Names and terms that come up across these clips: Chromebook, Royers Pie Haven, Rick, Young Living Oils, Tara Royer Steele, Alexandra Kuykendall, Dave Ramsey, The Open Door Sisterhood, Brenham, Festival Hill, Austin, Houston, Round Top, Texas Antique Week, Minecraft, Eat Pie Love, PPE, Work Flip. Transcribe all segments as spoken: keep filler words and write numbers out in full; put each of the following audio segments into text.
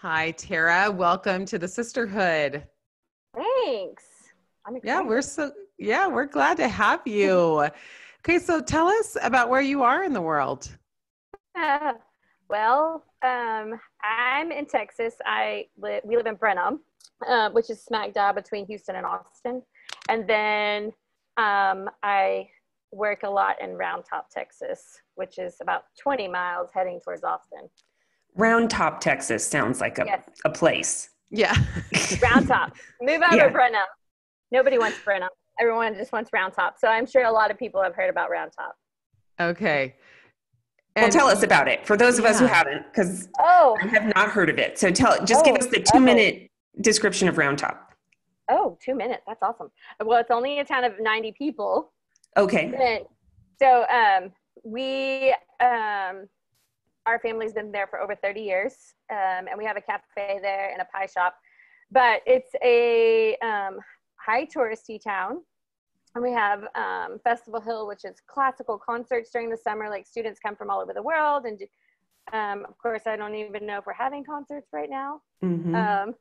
Hi, Tara. Welcome to the Sisterhood. Thanks. I'm excited. Yeah, we're so, yeah, we're glad to have you. Okay, so tell us about where you are in the world. Uh, well, um, I'm in Texas. I li- we live in Brenham, uh, which is smack dab between Houston and Austin. And then um, I work a lot in Round Top, Texas, which is about twenty miles heading towards Austin. Round Top, Texas sounds like a, yes. a place. Yeah. Round Top. Move over, yeah. Brenham. Nobody wants Brenham. Everyone just wants Round Top. So I'm sure a lot of people have heard about Round Top. Okay. And well, tell us about it for those of yeah. us who haven't, because oh. I have not heard of it. So tell, just oh, give us the two okay. minute description of Round Top. Oh, two minutes. That's awesome. Well, it's only a town of ninety people. Okay. So um, we, um, our family's been there for over thirty years, um, and we have a cafe there and a pie shop. But it's a um, high touristy town, and we have um, Festival Hill, which is classical concerts during the summer. Like, students come from all over the world, and um, of course, I don't even know if we're having concerts right now. Mm-hmm. Um,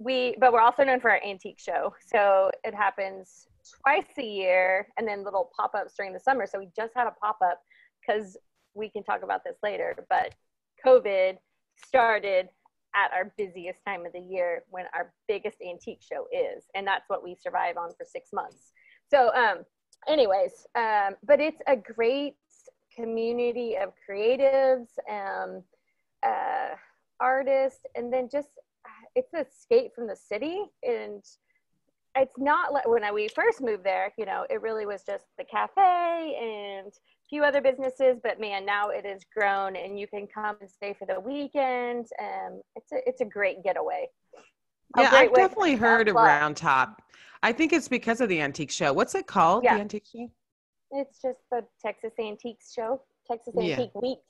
we, but we're also known for our antique show, so it happens twice a year, and then little pop-ups during the summer. So we just had a pop-up because we can talk about this later, but COVID started at our busiest time of the year when our biggest antique show is, and that's what we survive on for six months. So um, anyways, um, but it's a great community of creatives, um, uh, artists, and then just, it's an escape from the city. And it's not like when I, we first moved there, you know, it really was just the cafe and few other businesses, but man, now it has grown, and you can come and stay for the weekend. Um, it's a it's a great getaway. A yeah, great I've definitely heard of Round Top. I think it's because of the antique show. What's it called? Yeah. The antique show. It's just the Texas Antiques show. Texas Antique yeah. Weeks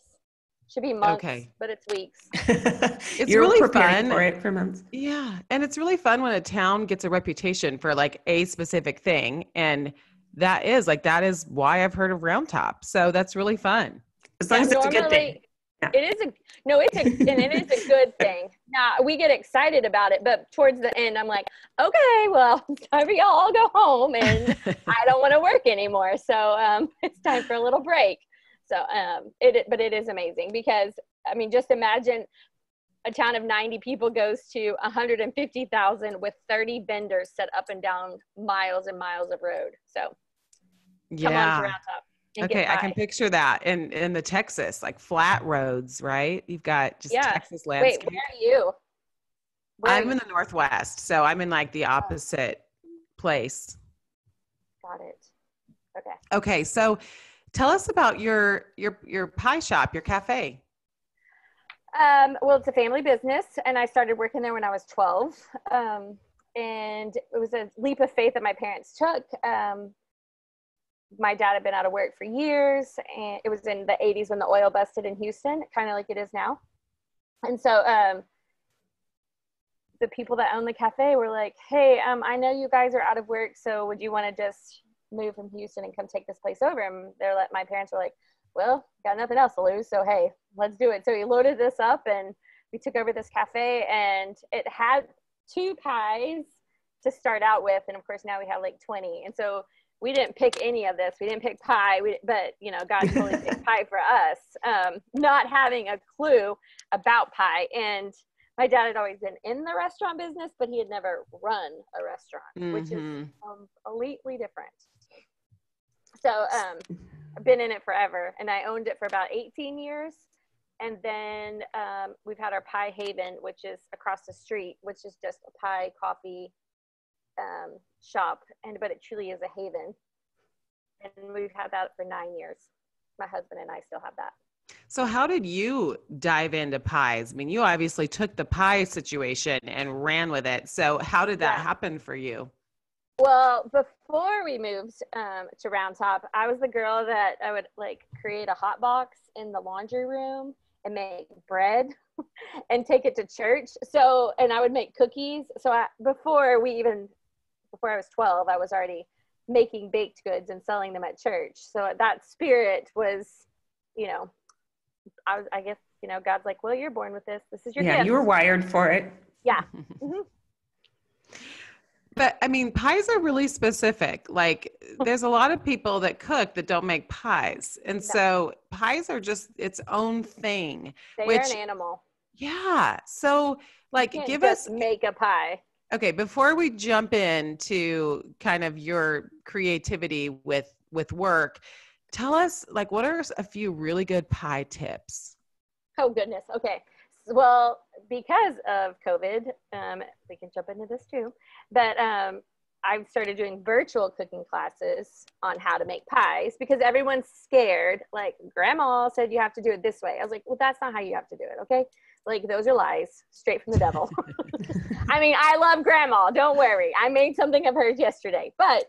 should be months, okay. but it's weeks. It's You're really fun for it for months. Yeah, and it's really fun when a town gets a reputation for like a specific thing, and that is like, that is why I've heard of Round Top. So that's really fun. As long yeah, as it's normally, a good thing. Yeah. It is a, no, it's a, and it is a good thing. Now we get excited about it, but towards the end, I'm like, okay, well, it's time for y'all, I'll go home, and I don't want to work anymore. So um, it's time for a little break. So um, it, but it is amazing because, I mean, just imagine a town of ninety people goes to one hundred fifty thousand with thirty vendors set up and down miles and miles of road. So yeah. come on to Round Top and okay, get by. I can picture that in, in the Texas, like flat roads, right? You've got just yeah. Texas landscape. Wait, where are you? Where I'm are you? In the Northwest, so I'm in like the opposite oh. place. Got it. Okay. Okay, so tell us about your your your pie shop, your cafe. Um, well, it's a family business, and I started working there when I was twelve. Um, and it was a leap of faith that my parents took. Um, my dad had been out of work for years, and it was in the eighties when the oil busted in Houston, kind of like it is now. And so, um, the people that own the cafe were like, hey, um, I know you guys are out of work, so would you want to just move from Houston and come take this place over? And they're like, my parents were like, well, got nothing else to lose, so hey, let's do it. So we loaded this up, and we took over this cafe, and it had two pies to start out with, and of course now we have like twenty, and so we didn't pick any of this. We didn't pick pie, we, but you know, God totally picked pie for us, um, not having a clue about pie. And my dad had always been in the restaurant business, but he had never run a restaurant, mm-hmm. which is completely different. So um, I've been in it forever, and I owned it for about eighteen years. And then um, we've had our Pie Haven, which is across the street, which is just a pie coffee um, shop. And but it truly is a haven. And we've had that for nine years. My husband and I still have that. So how did you dive into pies? I mean, you obviously took the pie situation and ran with it. So how did that yeah. happen for you? Well, before we moved um, to Round Top, I was the girl that I would like create a hot box in the laundry room and make bread and take it to church. So, and I would make cookies. So I, before we even, before I was twelve, I was already making baked goods and selling them at church. So that spirit was, you know, I was, I guess you know, God's like, well, you're born with this. This is your yeah, gift. You were wired for it. Yeah. Mm-hmm. But I mean, pies are really specific. Like there's a lot of people that cook that don't make pies. And no. so pies are just its own thing. They're which, an animal. Yeah. So like you can't give just us make a pie. Okay. Before we jump into kind of your creativity with, with work, tell us like, what are a few really good pie tips? Oh goodness. Okay. Well, because of COVID, um, we can jump into this too, but um, I've started doing virtual cooking classes on how to make pies because everyone's scared. Like grandma said, you have to do it this way. I was like, well, that's not how you have to do it. Okay. Like those are lies straight from the devil. I mean, I love grandma. Don't worry. I made something of hers yesterday, but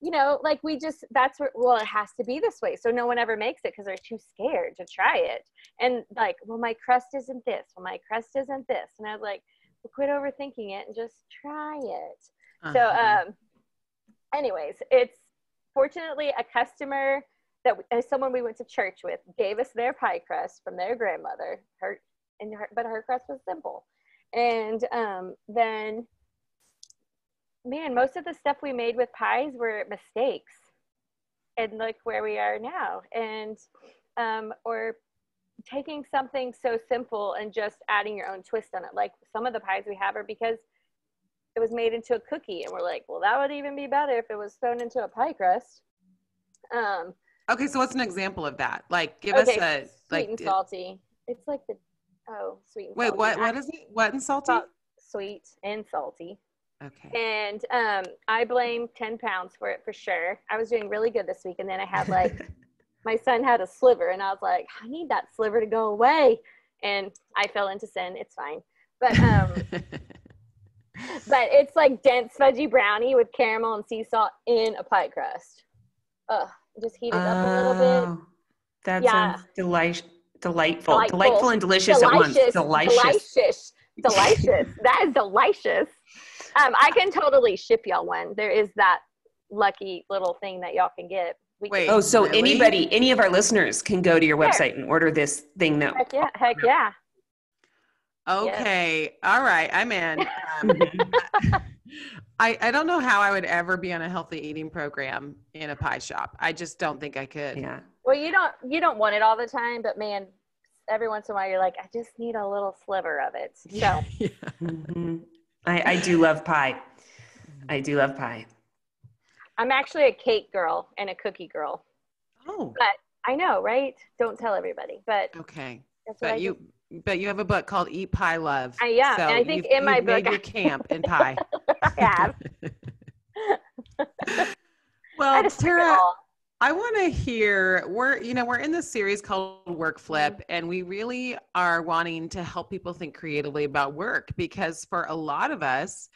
you know, like we just, that's where, well, it has to be this way. So no one ever makes it because they're too scared to try it. And like, well, my crust isn't this. Well, my crust isn't this. And I was like, well, quit overthinking it and just try it. Uh-huh. So um, anyways, it's fortunately a customer that someone we went to church with gave us their pie crust from their grandmother. Her, and her, but her crust was simple. And um, then man, most of the stuff we made with pies were mistakes and look where we are now. And, um, or taking something so simple and just adding your own twist on it. Like some of the pies we have are because it was made into a cookie and we're like, well, that would even be better if it was thrown into a pie crust. Um, okay. So what's an example of that? Like give okay, us a, sweet like and salty. It's like the, oh, sweet. And wait, salty. what, what is it? What and salty? Sweet and salty. Okay. And um, I blame ten pounds for it for sure. I was doing really good this week. And then I had like, my son had a sliver and I was like, I need that sliver to go away. And I fell into sin. It's fine. But, um, but it's like dense fudgy brownie with caramel and sea salt in a pie crust. Ugh, just heat it up oh, a little bit. That yeah. sounds delish- delightful. delightful, delightful and delicious delicious, at once. Delicious. Delicious. Delicious. That is delicious. Um, I can totally ship y'all one. There is that lucky little thing that y'all can get. We Wait, can- oh, so really? anybody, any of our listeners can go to your sure. website and order this thing now. Heck yeah. Heck yeah. Okay. Yes. All right. I'm in. Um, I, I don't know how I would ever be on a healthy eating program in a pie shop. I just don't think I could. Yeah. Well, you don't, you don't want it all the time, but man, every once in a while you're like, I just need a little sliver of it. So. Yeah. yeah. Mm-hmm. I, I do love pie. I do love pie. I'm actually a cake girl and a cookie girl. Oh. But I know, right? Don't tell everybody. But okay. That's what but I you do. But you have a book called Eat Pie Love. I yeah. So and I think in my book made your camp in pie. I have. Well, Tara, I want to hear, we're, you know, we're in this series called Work Flip, and we really are wanting to help people think creatively about work because for a lot of us,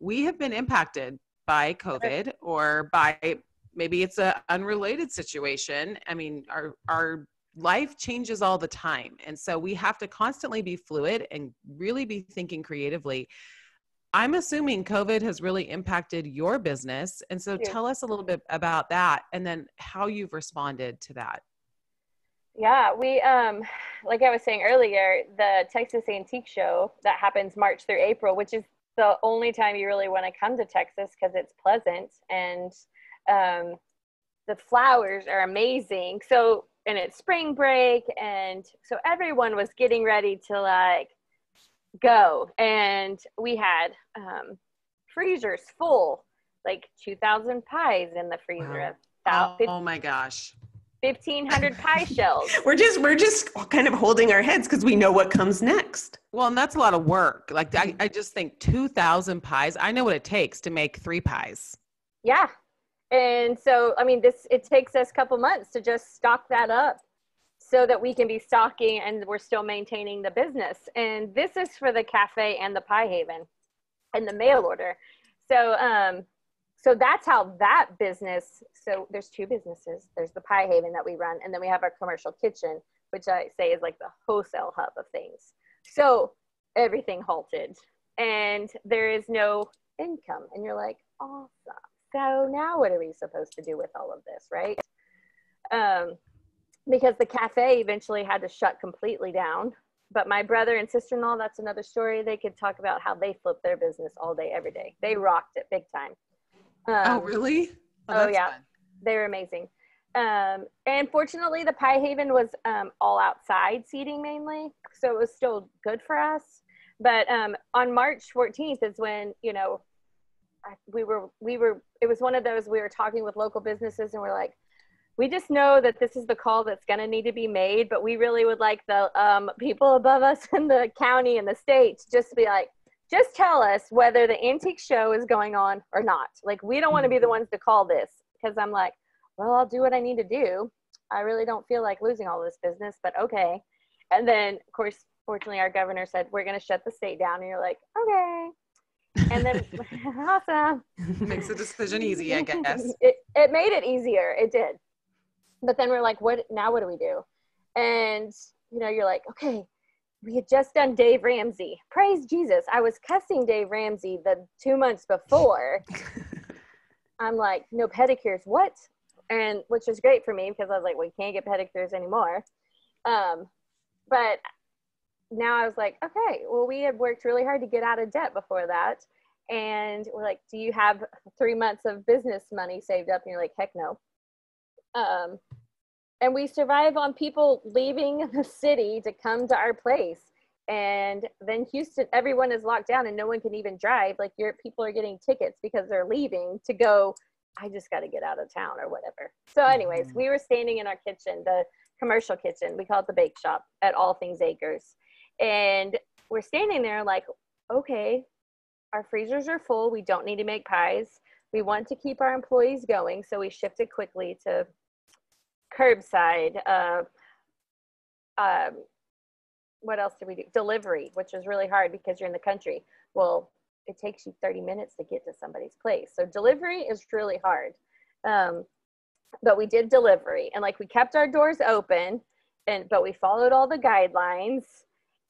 we have been impacted by COVID or by maybe it's an unrelated situation. I mean, our, our life changes all the time. And so we have to constantly be fluid and really be thinking creatively. I'm assuming COVID has really impacted your business. And so tell us a little bit about that and then how you've responded to that. Yeah, we, um, like I was saying earlier, the Texas Antique Show that happens March through April, which is the only time you really want to come to Texas because it's pleasant and um, the flowers are amazing. So, and it's spring break. And so everyone was getting ready to like, go. And we had um, freezers full, like two thousand pies in the freezer. Wow. About oh, oh my gosh. fifteen hundred pie shells. We're just, we're just kind of holding our heads because we know what comes next. Well, and that's a lot of work. Like I, I just think two thousand pies, I know what it takes to make three pies. Yeah. And so, I mean, this, it takes us a couple months to just stock that up, so that we can be stocking and we're still maintaining the business. And this is for the cafe and the Pie Haven and the mail order. So um, so that's how that business, so there's two businesses. There's the Pie Haven that we run, and then we have our commercial kitchen, which I say is like the wholesale hub of things. So everything halted and there is no income. And you're like, awesome. So now what are we supposed to do with all of this, right? Um, Because the cafe eventually had to shut completely down But my brother and sister-in-law, that's another story. They could talk about how they flip their business all day, every day. They rocked it big time. Um, oh, really? Oh, oh yeah. Fun. They were amazing. Um, and fortunately, the Pie Haven was um, all outside seating mainly. So it was still good for us. But um, on March fourteenth is when, you know, I, we were, we were, it was one of those, we were talking with local businesses and we're like, we just know that this is the call that's going to need to be made, but we really would like the um, people above us in the county and the state to just be like, just tell us whether the antique show is going on or not. Like, we don't want to be the ones to call this, because I'm like, well, I'll do what I need to do. I really don't feel like losing all this business, but okay. And then, of course, fortunately, our governor said, we're going to shut the state down. And you're like, okay. And then, awesome. Makes the decision easy, I guess. it, it made it easier. It did. But then we're like, what now? What do we do? And, you know, you're like, okay, we had just done Dave Ramsey. Praise Jesus. I was cussing Dave Ramsey the two months before. I'm like, no pedicures. What? And which is great for me, because I was like, well, you can't get pedicures anymore. Um, but now I was like, okay, well, we had worked really hard to get out of debt before that. And we're like, do you have three months of business money saved up? And you're like, heck no. Um, and we survive on people leaving the city to come to our place. And then Houston, everyone is locked down and no one can even drive. Like, your people are getting tickets because they're leaving to go, I just got to get out of town or whatever. So anyways, mm-hmm. we were standing in our kitchen, the commercial kitchen, we call it the bake shop at All Things Acres. And we're standing there like, okay, our freezers are full. We don't need to make pies. We want to keep our employees going. So we shifted quickly to curbside. Uh, um, what else did we do? Delivery, which was really hard because you're in the country. Well, it takes you thirty minutes to get to somebody's place. So delivery is really hard. Um, but we did delivery, and like, we kept our doors open, and but we followed all the guidelines.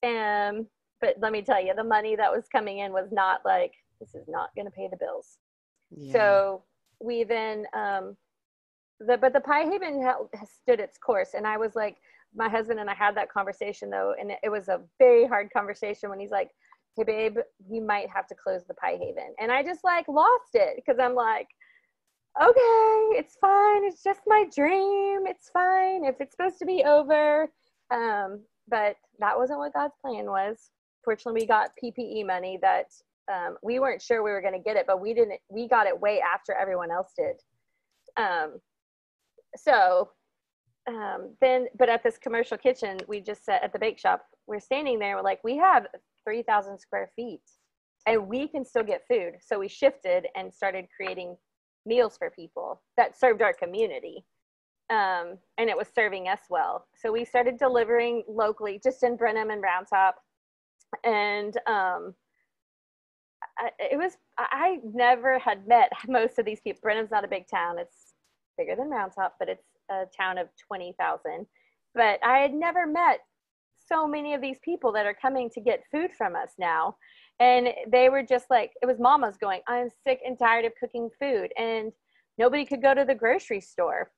Um, but let me tell you, the money that was coming in was not like, this is not going to pay the bills. Yeah. So we then, um, the, but the Pie Haven held, stood its course. And I was like, my husband and I had that conversation though. And it, it was a very hard conversation when he's like, hey babe, you might have to close the Pie Haven. And I just like lost it. Cause I'm like, okay, it's fine. It's just my dream. It's fine if it's supposed to be over. Um, but that wasn't what God's plan was. Fortunately, we got P P E money that Um, we weren't sure we were going to get it, but we didn't, we got it way after everyone else did. Um, so um, then, but at this commercial kitchen, we just said at the bake shop, we're standing there, we're like, we have three thousand square feet and we can still get food. So we shifted and started creating meals for people that served our community. Um, and it was serving us well. So we started delivering locally, just in Brenham and Round Top. And, um, I, it was, I never had met most of these people. Brenham's not a big town. It's bigger than Round Top, but it's a town of twenty thousand. But I had never met so many of these people that are coming to get food from us now. And they were just like, it was mamas going, I'm sick and tired of cooking food. And nobody could go to the grocery store.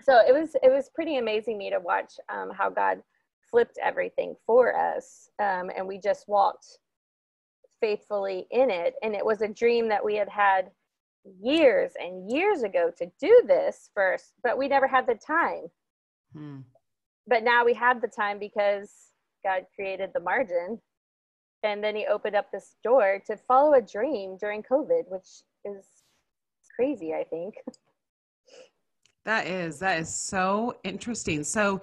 So it was, it was pretty amazing me to watch um, how God flipped everything for us. Um, and we just walked faithfully in it. And it was a dream that we had had years and years ago to do this first, but we never had the time. Hmm. But now we had the time because God created the margin. And then he opened up this door to follow a dream during COVID, which is crazy, I think. That is, that is so interesting. So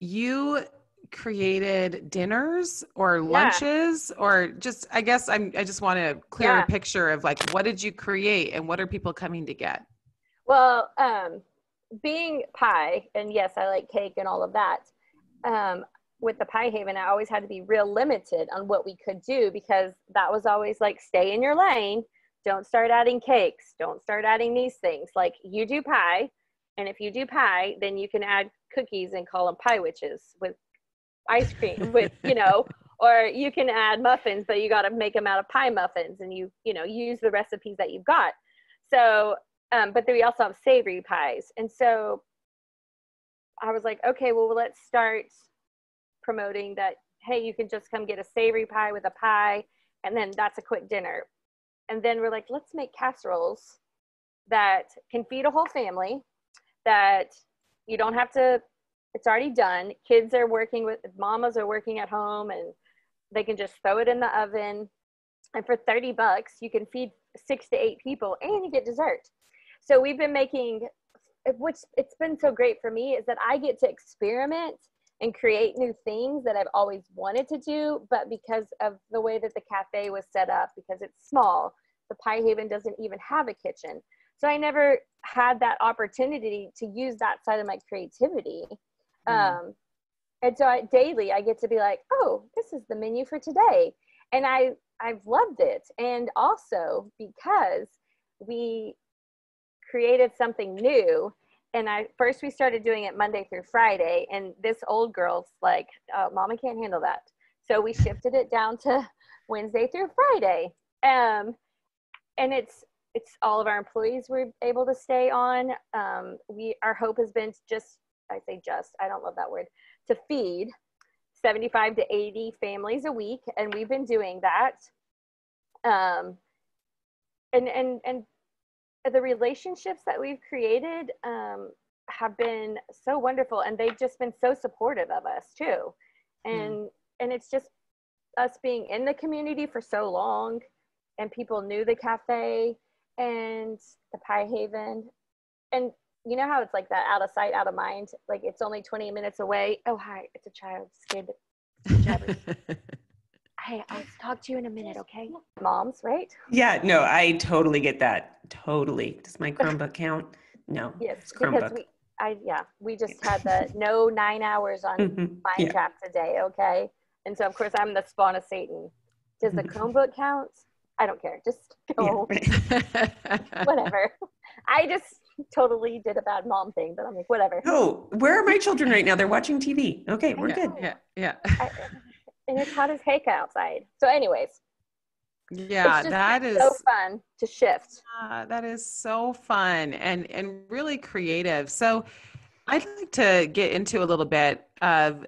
you created dinners or lunches, yeah. or just, I guess I'm, I just want to clear yeah. a picture of like, what did you create and what are people coming to get? Well, um, being pie, and yes, I like cake and all of that. Um, with the Pie Haven, I always had to be real limited on what we could do, because that was always like, stay in your lane. Don't start adding cakes. Don't start adding these things. Like, you do pie. And if you do pie, then you can add cookies and call them pie witches with ice cream, with, you know, or you can add muffins, but you got to make them out of pie muffins, and you, you know, use the recipes that you've got. So, um, but then we also have savory pies. And so I was like, okay, well, let's start promoting that, hey, you can just come get a savory pie with a pie, and then that's a quick dinner. And then we're like, let's make casseroles that can feed a whole family, that you don't have to, it's already done. Kids are working with, mamas are working at home, and they can just throw it in the oven. And for thirty bucks, you can feed six to eight people and you get dessert. So we've been making, which it's been so great for me is that I get to experiment and create new things that I've always wanted to do. But because of the way that the cafe was set up, because it's small, the Pie Haven doesn't even have a kitchen. So I never had that opportunity to use that side of my creativity. Mm. Um, and so I, daily I get to be like, oh, this is the menu for today. And I, I've loved it. And also because we created something new. And I first we started doing it Monday through Friday, and this old girl's like, oh, Mama can't handle that. So we shifted it down to Wednesday through Friday. Um, and it's it's all of our employees were able to stay on. Um, we our hope has been to just, I say just, I don't love that word, to feed seventy-five to eighty families a week, and we've been doing that. Um, and and and. The relationships that we've created um, have been so wonderful, and they've just been so supportive of us too. And, mm. and it's just us being in the community for so long, and people knew the cafe and the Pie Haven. And you know how it's like that out of sight, out of mind, like it's only twenty minutes away. Oh, hi, it's a child scared. Hey, I'll talk to you in a minute, okay? Moms, right? Yeah, no, I totally get that. Totally. Does my Chromebook count? No. Yes, it's Chromebook. Because we, I, yeah, we just had the no nine hours on mm-hmm. Minecraft yeah. today, okay? And so, of course, I'm the spawn of Satan. Does the Chromebook count? I don't care. Just go. Yeah. Whatever. I just totally did a bad mom thing, but I'm like, whatever. Oh, where are my children right now? They're watching T V. Okay, we're yeah, good. Yeah, yeah. I, And it's hot as heck outside. So anyways. Yeah, that is so fun to shift. Uh, that is so fun and, and really creative. So I'd like to get into a little bit of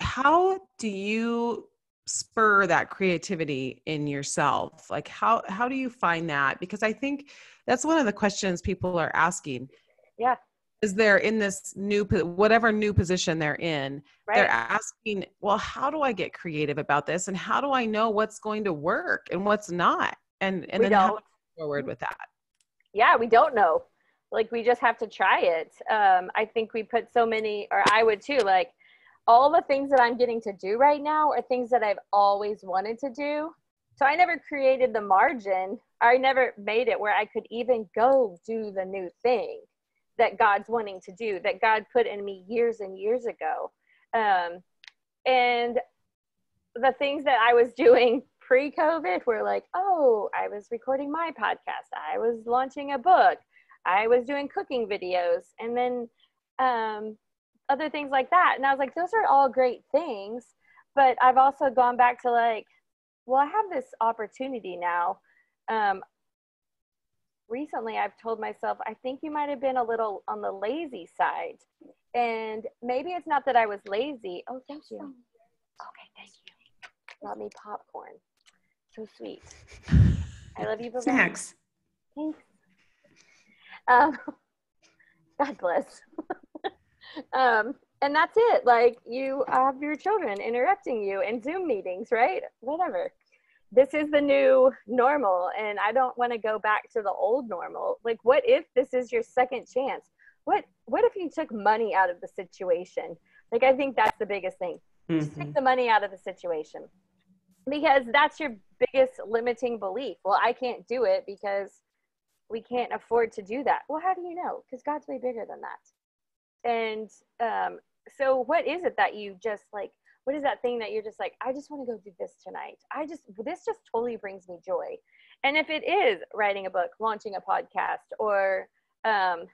how do you spur that creativity in yourself? Like how, how do you find that? Because I think that's one of the questions people are asking. Yeah. Is they're in this new, whatever new position they're in, right. They're asking, well, how do I get creative about this? And how do I know what's going to work and what's not? And, and we then don't. How do I go forward with that? Yeah, we don't know. Like, we just have to try it. Um, I think we put so many, or I would too, like all the things that I'm getting to do right now are things that I've always wanted to do. So I never created the margin. I never made it where I could even go do the new thing that God's wanting to do, that God put in me years and years ago. Um, and the things that I was doing pre-COVID were like, oh, I was recording my podcast. I was launching a book. I was doing cooking videos. And then um, other things like that. And I was like, those are all great things. But I've also gone back to like, well, I have this opportunity now. Um, Recently, I've told myself, I think you might have been a little on the lazy side. And maybe it's not that I was lazy. Oh, thank you. Okay, thank you. Got me popcorn. So sweet. I love you. Bye-bye. Snacks. Thanks. Um, God bless. um, and that's it. Like, you have your children interrupting you in Zoom meetings, right? Whatever. This is the new normal, and I don't want to go back to the old normal. Like, what if this is your second chance? What what if you took money out of the situation? Like, I think that's the biggest thing. Mm-hmm. Just take the money out of the situation, because that's your biggest limiting belief. Well, I can't do it because we can't afford to do that. Well, how do you know? Because God's way bigger than that. And um, so what is it that you just like, what is that thing that you're just like, I just want to go do this tonight. I just, this just totally brings me joy. And if it is writing a book, launching a podcast, or um,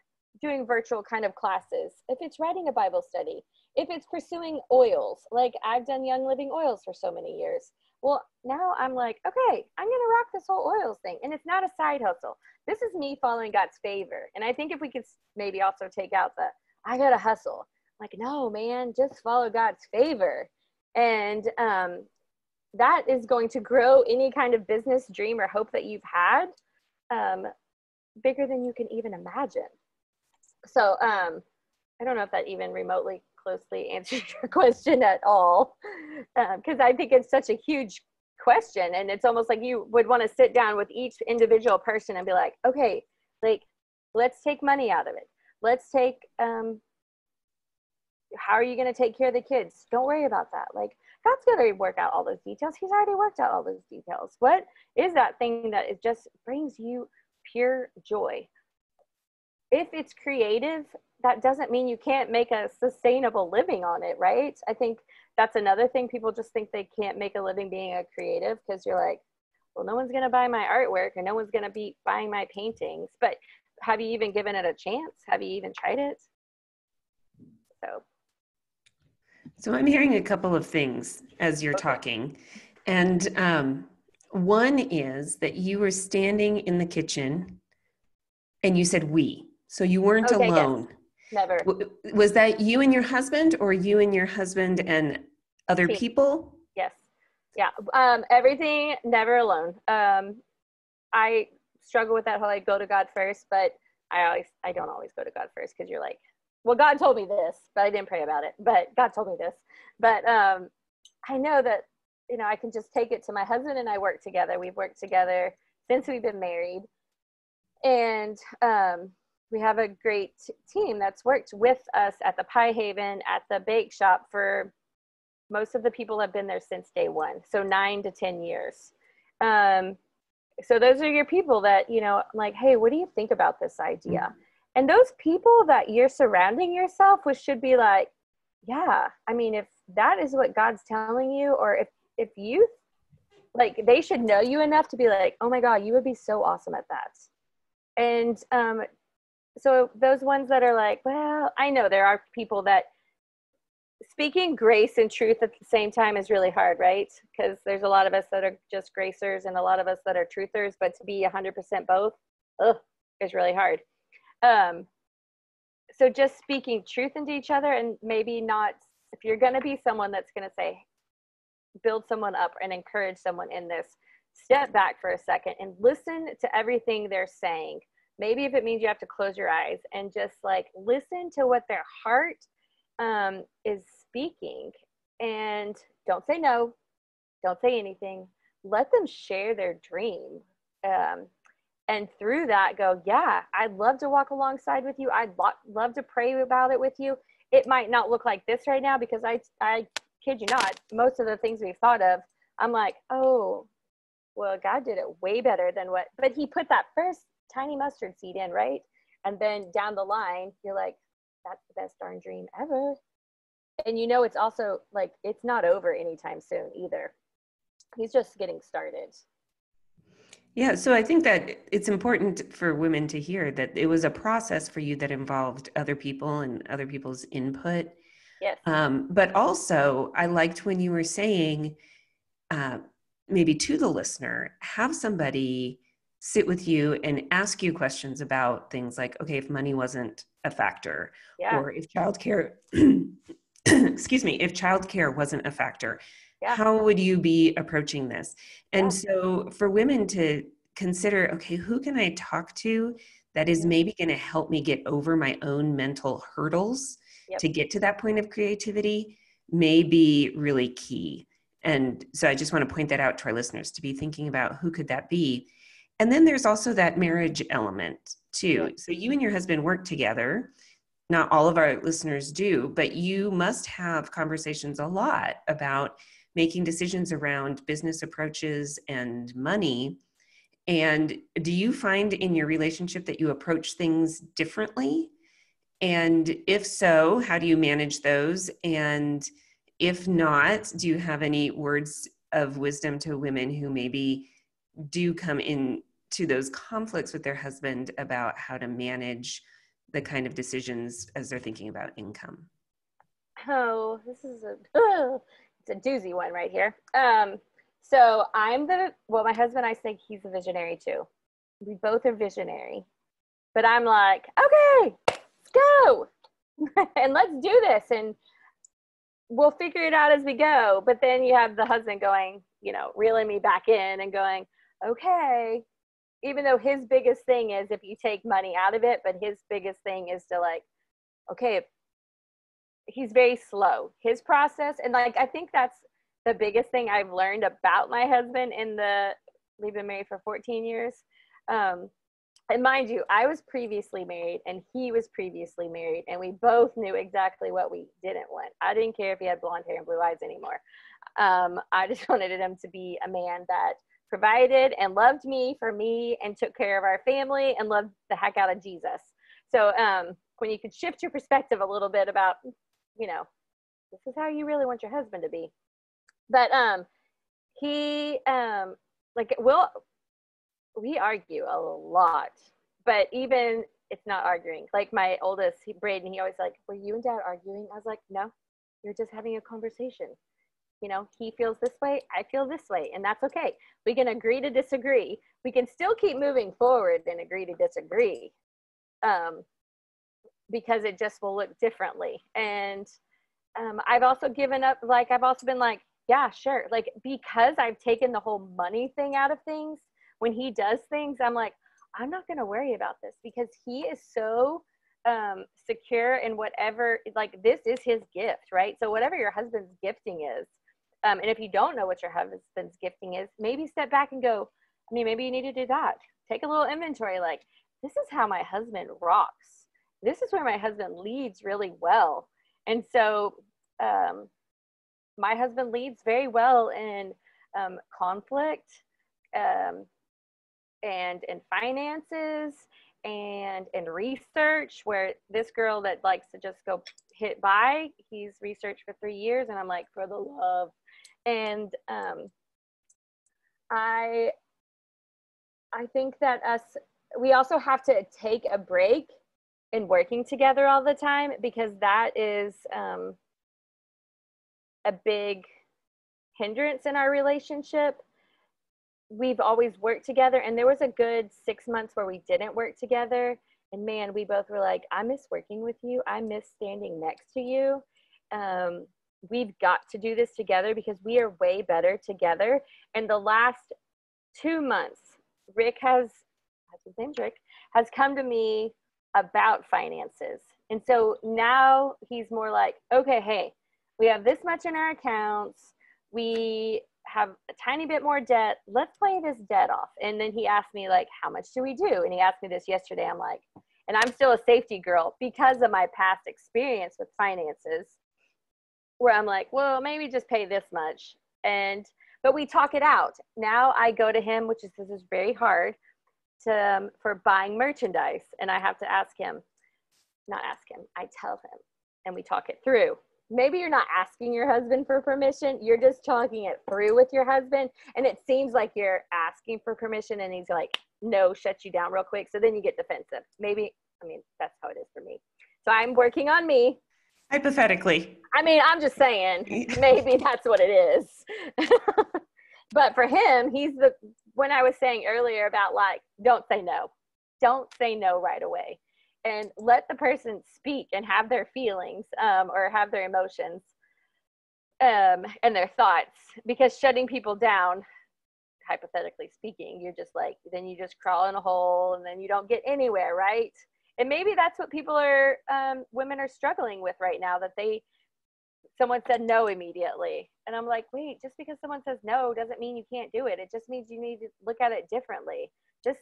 doing virtual kind of classes, if it's writing a Bible study, if it's pursuing oils, like I've done Young Living Oils for so many years. Well, now I'm like, okay, I'm going to rock this whole oils thing. And it's not a side hustle. This is me following God's favor. And I think if we could maybe also take out the, I got to hustle. Like, no, man, just follow God's favor. And um, that is going to grow any kind of business dream or hope that you've had um, bigger than you can even imagine. So um, I don't know if that even remotely closely answers your question at all, because um, I think it's such a huge question. And it's almost like you would want to sit down with each individual person and be like, okay, like, let's take money out of it. Let's take, um, how are you going to take care of the kids? Don't worry about that. Like, God's going to work out all those details. He's already worked out all those details. What is that thing that it just brings you pure joy? If it's creative, that doesn't mean you can't make a sustainable living on it, right? I think that's another thing. People just think they can't make a living being a creative because you're like, well, no one's going to buy my artwork and no one's going to be buying my paintings. But have you even given it a chance? Have you even tried it? So. So I'm hearing a couple of things as you're talking. And um, one is that you were standing in the kitchen and you said we. So you weren't okay, alone. Yes. Never. W- was that you and your husband, or you and your husband and other Team. people? Yes. Yeah. Um, everything, never alone. Um, I struggle with that whole, like, go to God first, but I always, I don't always go to God first, because you're like, well, God told me this, but I didn't pray about it, but God told me this. But um, I know that, you know, I can just take it to my husband, and I work together. We've worked together since we've been married. And um, we have a great team that's worked with us at the Pie Haven, at the bake shop, for most of the people have been there since day one. So nine to ten years. Um, so those are your people that, you know, like, hey, what do you think about this idea? And those people that you're surrounding yourself with should be like, yeah, I mean, if that is what God's telling you, or if, if you like, they should know you enough to be like, oh my God, you would be so awesome at that. And, um, so those ones that are like, well, I know there are people that speaking grace and truth at the same time is really hard, right? Because there's a lot of us that are just gracers and a lot of us that are truthers, but to be one hundred percent both ugh, is really hard. Um, so just speaking truth into each other, and maybe not, if you're going to be someone that's going to say, build someone up and encourage someone in this, step back for a second and listen to everything they're saying. Maybe if it means you have to close your eyes and just like listen to what their heart um, is speaking, and don't say no, don't say anything, let them share their dream. Um, and through that go, yeah, I'd love to walk alongside with you. I'd lo- love to pray about it with you. It might not look like this right now, because I, I kid you not, most of the things we've thought of, I'm like, oh, well, God did it way better than what, but he put that first tiny mustard seed in, right? And then down the line, you're like, that's the best darn dream ever. And you know, it's also like, it's not over anytime soon either. He's just getting started. Yeah. So I think that it's important for women to hear that it was a process for you that involved other people and other people's input. Yes. Um, but also I liked when you were saying, uh, maybe to the listener, have somebody sit with you and ask you questions about things like, okay, if money wasn't a factor, yeah. or if childcare, excuse me, if childcare wasn't a factor, yeah. how would you be approaching this? And yeah. so for women to consider, okay, who can I talk to that is maybe going to help me get over my own mental hurdles yep. to get to that point of creativity may be really key. And so I just want to point that out to our listeners, to be thinking about who could that be. And then there's also that marriage element too. So you and your husband work together. Not all of our listeners do, but you must have conversations a lot about making decisions around business approaches and money. And do you find in your relationship that you approach things differently? And if so, how do you manage those? And if not, do you have any words of wisdom to women who maybe do come in to those conflicts with their husband about how to manage the kind of decisions as they're thinking about income? Oh, this is a, oh, it's a doozy one right here. Um, so I'm the, well, my husband, I think he's a visionary too. We both are visionary, but I'm like, okay, let's go and let's do this. And we'll figure it out as we go. But then you have the husband going, you know, reeling me back in and going, okay. Even though his biggest thing is if you take money out of it, but his biggest thing is to like, okay, he's very slow. His process, and like, I think that's the biggest thing I've learned about my husband in the, we've been married for fourteen years. Um, and mind you, I was previously married and he was previously married, and we both knew exactly what we didn't want. I didn't care if he had blonde hair and blue eyes anymore. Um, I just wanted him to be a man that provided and loved me for me and took care of our family and loved the heck out of Jesus. So um, when you could shift your perspective a little bit about, you know, this is how you really want your husband to be. But um, he, um, like, we'll, we argue a lot, but even it's not arguing. Like my oldest, he, Braden, he always like, were you and Dad arguing? I was like, no, you're just having a conversation. You know, he feels this way, I feel this way, and that's okay. We can agree to disagree. We can still keep moving forward and agree to disagree, um, because it just will look differently. And um, I've also given up, like, I've also been like, yeah, sure. Like, because I've taken the whole money thing out of things, when he does things, I'm like, I'm not going to worry about this, because he is so um, secure in whatever, like, this is his gift, right? So whatever your husband's gifting is, Um, and if you don't know what your husband's gifting is, maybe step back and go, I mean, maybe you need to do that. Take a little inventory. Like, this is how my husband rocks. This is where my husband leads really well. And so um, my husband leads very well in um, conflict um, and in finances and in research, where this girl that likes to just go hit buy, he's researched for three years. And I'm like, for the love. And um, I, I think that us, we also have to take a break in working together all the time, because that is um, a big hindrance in our relationship. We've always worked together, and there was a good six months where we didn't work together. And man, we both were like, I miss working with you. I miss standing next to you. Um, we've got to do this together, because we are way better together. And the last two months, Rick has, that's his name, Rick, has come to me about finances. And so now he's more like, okay, hey, we have this much in our accounts. We have a tiny bit more debt. Let's play this debt off. And then he asked me, like, how much do we do? And he asked me this yesterday. I'm like, and I'm still a safety girl because of my past experience with finances, where I'm like, well, maybe just pay this much. And, but we talk it out. Now I go to him, which is, this is very hard, to, um, for buying merchandise. And I have to ask him, not ask him, I tell him, and we talk it through. Maybe you're not asking your husband for permission. You're just talking it through with your husband. And it seems like you're asking for permission, and he's like, no, shut you down real quick. So then you get defensive. Maybe, I mean, that's how it is for me. So I'm working on me. Hypothetically. I mean, I'm just saying, maybe that's what it is. But for him, he's the, when I was saying earlier about like, don't say no. Don't say no right away. And let the person speak and have their feelings um, or have their emotions um, and their thoughts. Because shutting people down, hypothetically speaking, you're just like, then you just crawl in a hole and then you don't get anywhere, right? And maybe that's what people are, um, women are struggling with right now, that they, someone said no immediately. And I'm like, wait, just because someone says no doesn't mean you can't do it. It just means you need to look at it differently. Just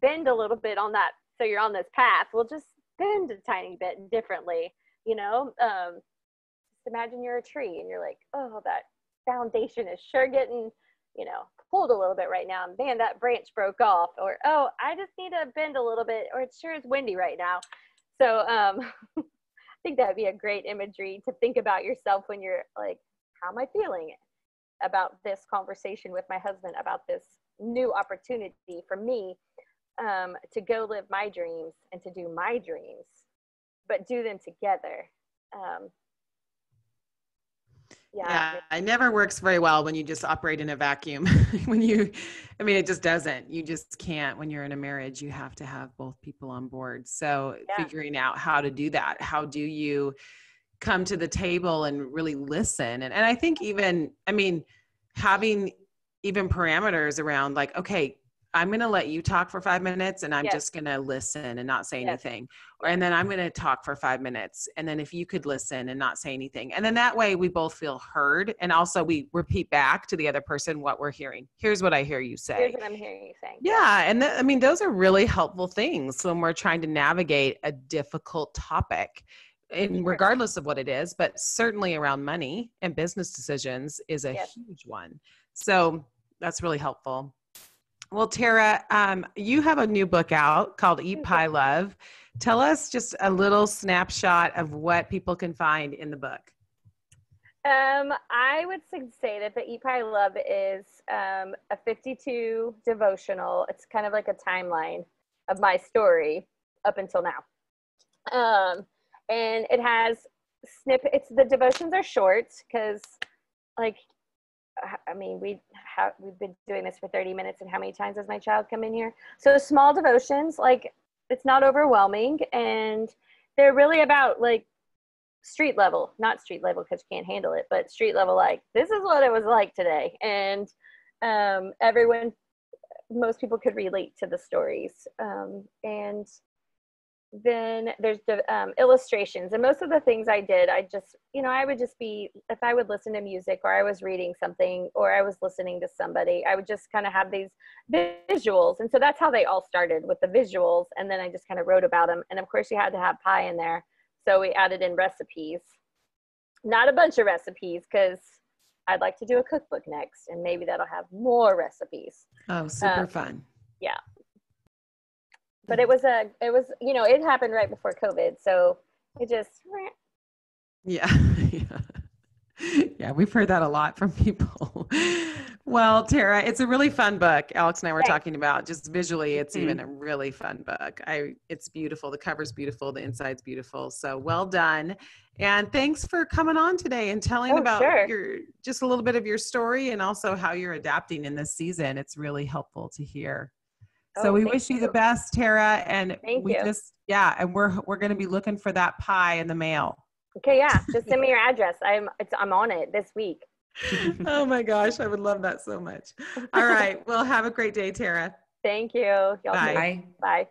bend a little bit on that. So you're on this path. Well, just bend a tiny bit differently. You know, um, just imagine you're a tree and you're like, oh, that foundation is sure getting, you know, pulled a little bit right now, and man, that branch broke off, or, oh, I just need to bend a little bit, or it sure is windy right now. So um, I think that would be a great imagery to think about yourself when you're like, how am I feeling about this conversation with my husband, about this new opportunity for me um, to go live my dreams and to do my dreams, but do them together. Um, Yeah. yeah, it never works very well when you just operate in a vacuum. When you, I mean, it just doesn't. You just can't. When you're in a marriage, you have to have both people on board. So yeah. Figuring out how to do that. How do you come to the table and really listen. And, and I think even, I mean, having even parameters around like, okay, I'm going to let you talk for five minutes and I'm yes. just going to listen and not say yes. anything. Or, and then I'm going to talk for five minutes. And then if you could listen and not say anything. And then that way we both feel heard. And also we repeat back to the other person what we're hearing. Here's what I hear you say. Here's what I'm hearing you saying. Yeah. And th- I mean, those are really helpful things when we're trying to navigate a difficult topic, and regardless of what it is, but certainly around money and business decisions is a yes. huge one. So that's really helpful. Well, Tara, um, you have a new book out called Eat Pie Love. Tell us just a little snapshot of what people can find in the book. Um, I would say that the Eat Pie Love is um, a fifty-two devotional. It's kind of like a timeline of my story up until now. Um, and it has snippets. The devotions are short because, like, I mean, we have, we've been doing this for thirty minutes, and how many times has my child come in here? So small devotions, like, it's not overwhelming, and they're really about, like, street level, not street level because you can't handle it, but street level, like, this is what it was like today. And um, everyone, most people could relate to the stories. Um, and then there's the um, illustrations, and most of the things I did, I just, you know, I would just be, if I would listen to music or I was reading something or I was listening to somebody, I would just kind of have these visuals. And so that's how they all started, with the visuals. And then I just kind of wrote about them. And of course you had to have pie in there. So we added in recipes, not a bunch of recipes, because I'd like to do a cookbook next, and maybe that'll have more recipes. Oh, super um, fun. Yeah. But it was a, it was, you know, it happened right before COVID. So it just. Yeah. Yeah. Yeah. We've heard that a lot from people. Well, Tara, it's a really fun book. Alex and I were Thanks. talking about just visually, it's mm-hmm. even a really fun book. I, it's beautiful. The cover's beautiful. The inside's beautiful. So well done. And thanks for coming on today and telling oh, about sure. your, just a little bit of your story, and also how you're adapting in this season. It's really helpful to hear. So oh, we wish you the best, Tara, and thank we you. just, yeah, and we're we're going to be looking for that pie in the mail. Okay, yeah, just send me your address. I'm it's I'm on it this week. Oh my gosh, I would love that so much. All right, well, have a great day, Tara. Thank you. Y'all. Bye. Bye. Bye.